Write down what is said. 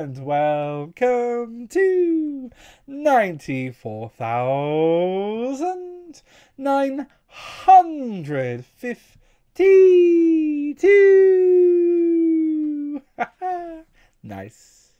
And welcome to 94,952. Nice.